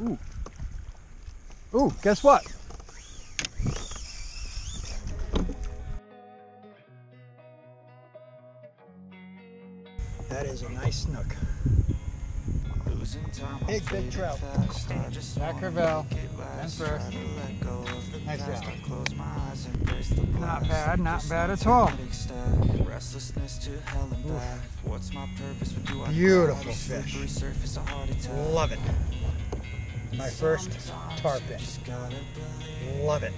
Ooh. Ooh, guess what? That is a nice snook. Big, big trout. Back her bell. And first. Nice job. Not bad at all. Ooh. Beautiful fish. Love it. My first tarpon. Love it.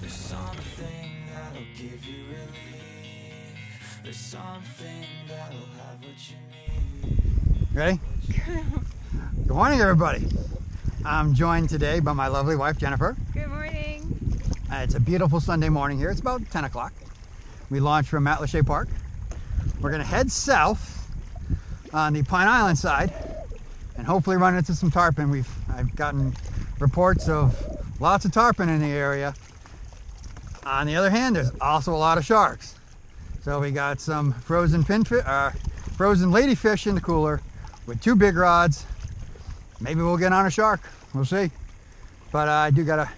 There's something that'll give you relief. There's something that'll have what you need. Ready? Good morning, everybody. I'm joined today by my lovely wife, Jennifer. Good morning. It's a beautiful Sunday morning here. It's about 10 o'clock. We launched from Matlacha Park. We're going to head south on the Pine Island side and hopefully run into some tarpon. I've gotten reports of lots of tarpon in the area. On the other hand, there's also a lot of sharks. So we got some frozen ladyfish in the cooler with two big rods. Maybe we'll get on a shark. We'll see. But I got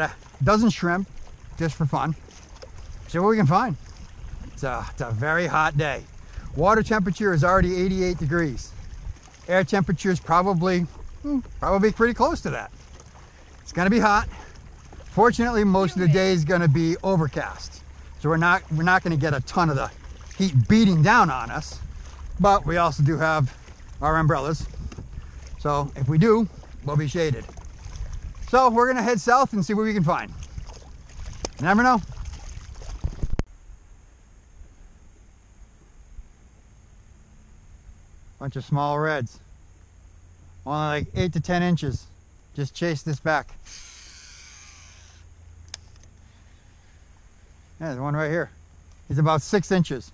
a dozen shrimp just for fun. See what we can find. It's a very hot day. Water temperature is already 88 degrees. Air temperature is probably pretty close to that. It's going to be hot. Fortunately, most of the day is going to be overcast, so we're not going to get a ton of the heat beating down on us. But we also do have our umbrellas, so if we do, we'll be shaded. So we're going to head south and see what we can find. You never know. Bunch of small reds. Only like 8 to 10 inches. Just chase this back. Yeah, there's one right here. He's about 6 inches.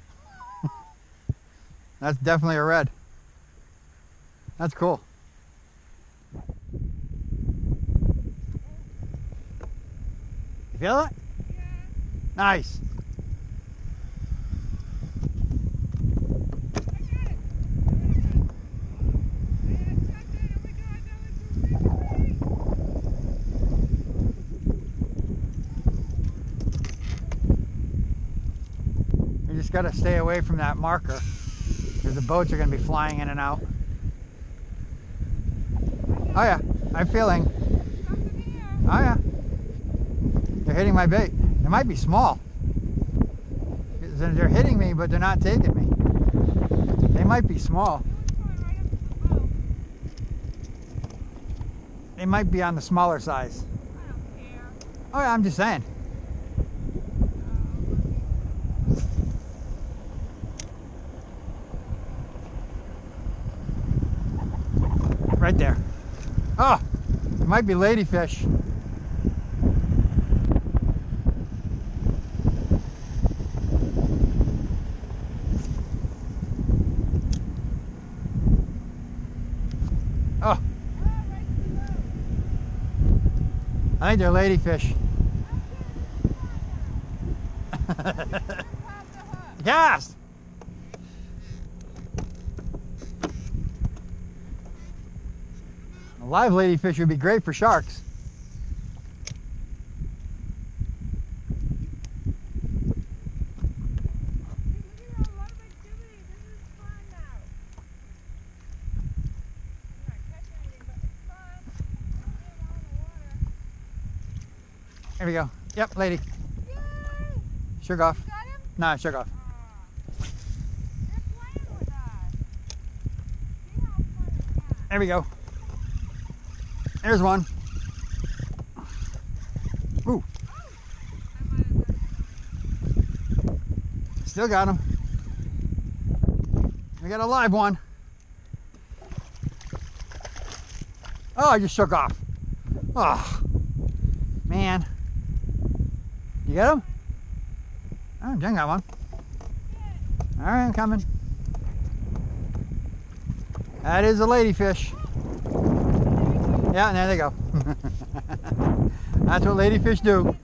That's definitely a red. That's cool. You feel it? Yeah. Nice. Got to stay away from that marker because the boats are going to be flying in and out. Oh yeah, I'm feeling. Oh yeah, they're hitting my bait. They might be small. They're hitting me, but they're not taking me. They might be small. They might be on the smaller size. Oh yeah, I'm just saying. Right there. Oh, it might be ladyfish. Oh. I think they're ladyfish. Yes! Live ladyfish would be great for sharks. There we go. Yep, lady. Yay! Shook off. You got him? Nah, shook off. You're playing with us. See how funny it is. There we go. There's one. Ooh. Still got him. We got a live one. Oh, I just shook off. Oh, man. You got him? Oh, Jen got one. All right, I'm coming. That is a ladyfish. Yeah, and there they go. That's what ladyfish do.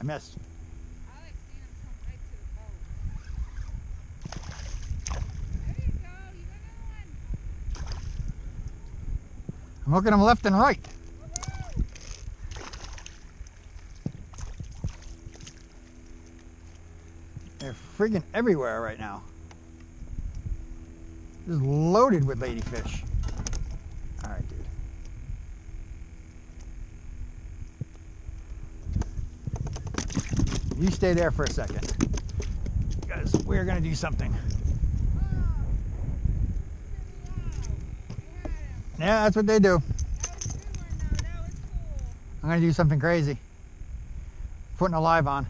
I missed. Alex, seen him come right to the boat. There you go, you got another one. I'm hooking him left and right. They're friggin' everywhere right now. This is loaded with ladyfish. All right, dude. You stay there for a second, because we're gonna do something. Yeah, that's what they do. I'm gonna do something crazy. Putting a live on.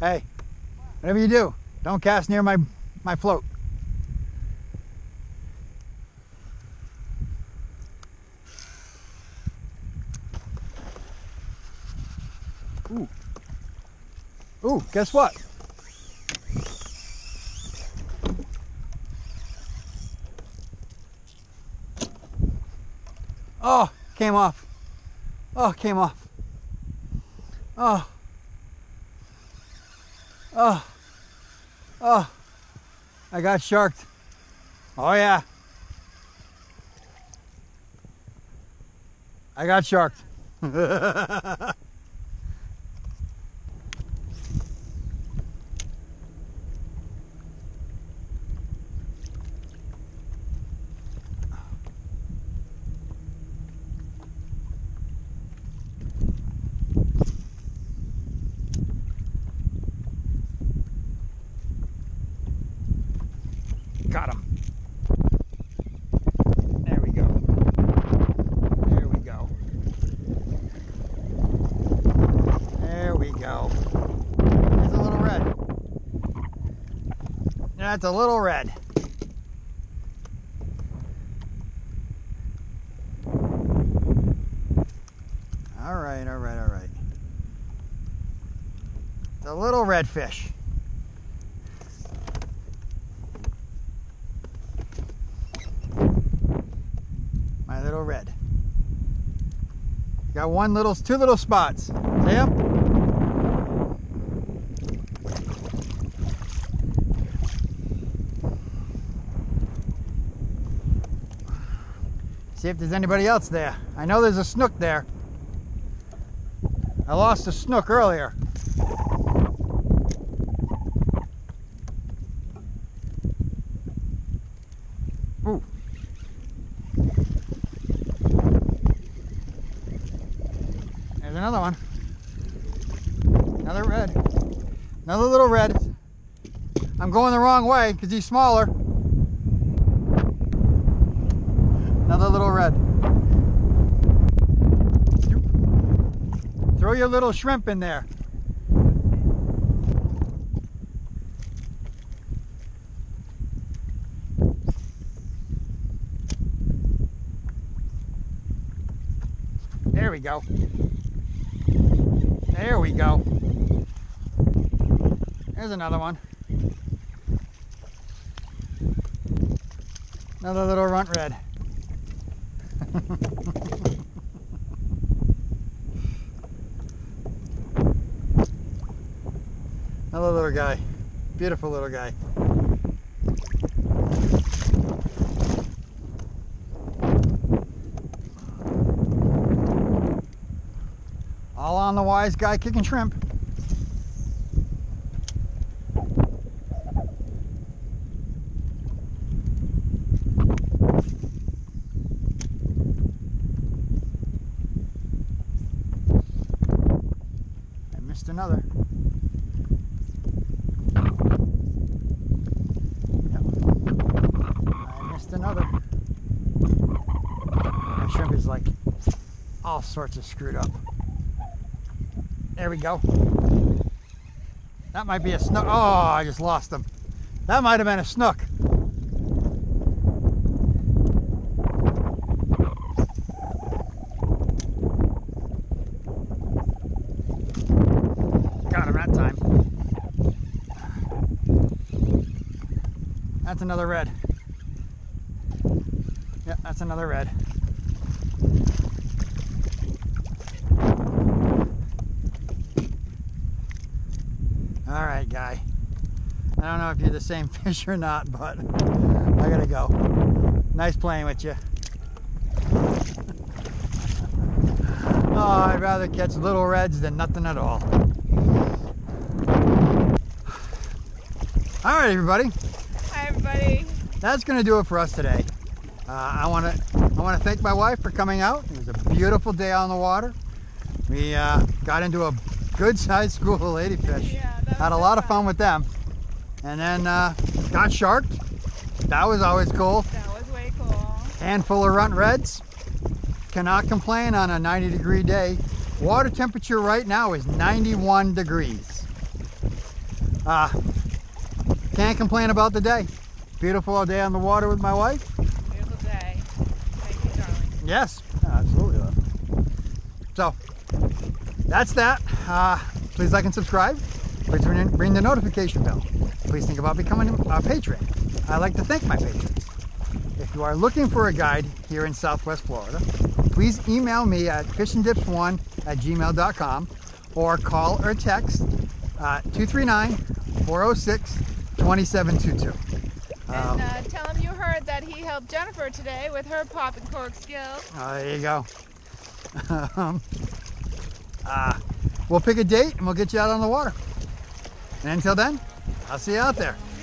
Hey, whatever you do, don't cast near my float. Ooh. Ooh, guess what? Oh, came off. Oh, came off. Oh. Oh, oh, I got sharked. Oh yeah. I got sharked. Got him. There we go. There we go. There we go. There's a little red. That's a little red. All right, all right, all right. It's a little red fish. Little red. Got two little spots. See them? See if there's anybody else there. I know there's a snook there. I lost a snook earlier. Ooh. Another one. Another red. Another little red. I'm going the wrong way because he's smaller. Another little red. Throw your little shrimp in there. There we go. There we go. There's another one. Another little runt red. Another little guy. Beautiful little guy. All on the wise guy kicking shrimp. I missed another. I missed another. My shrimp is like all sorts of screwed up. There we go. That might be a snook. Oh, I just lost him. That might have been a snook. Got him that time. That's another red. Yeah, that's another red. All right, guy. I don't know if you're the same fish or not, but I gotta go. Nice playing with you. Oh, I'd rather catch little reds than nothing at all. All right, everybody. Hi, everybody. That's gonna do it for us today. I want to thank my wife for coming out. It was a beautiful day on the water. We got into a good-sized school of ladyfish. Yeah. Had a lot of fun with them, and then got sharked. That was always cool. That was way cool. Handful of runt reds. Cannot complain on a 90-degree day. Water temperature right now is 91 degrees. Can't complain about the day. Beautiful day on the water with my wife. Beautiful day. Thank you, darling. Yes, absolutely. So that's that. Please like and subscribe. Please ring the notification bell. Please think about becoming a patron. I like to thank my patrons. If you are looking for a guide here in Southwest Florida, please email me at fishindips1@gmail.com or call or text 239-406-2722. And tell him you heard that he helped Jennifer today with her pop and cork skills. There you go. We'll pick a date and we'll get you out on the water. And until then, I'll see you out there.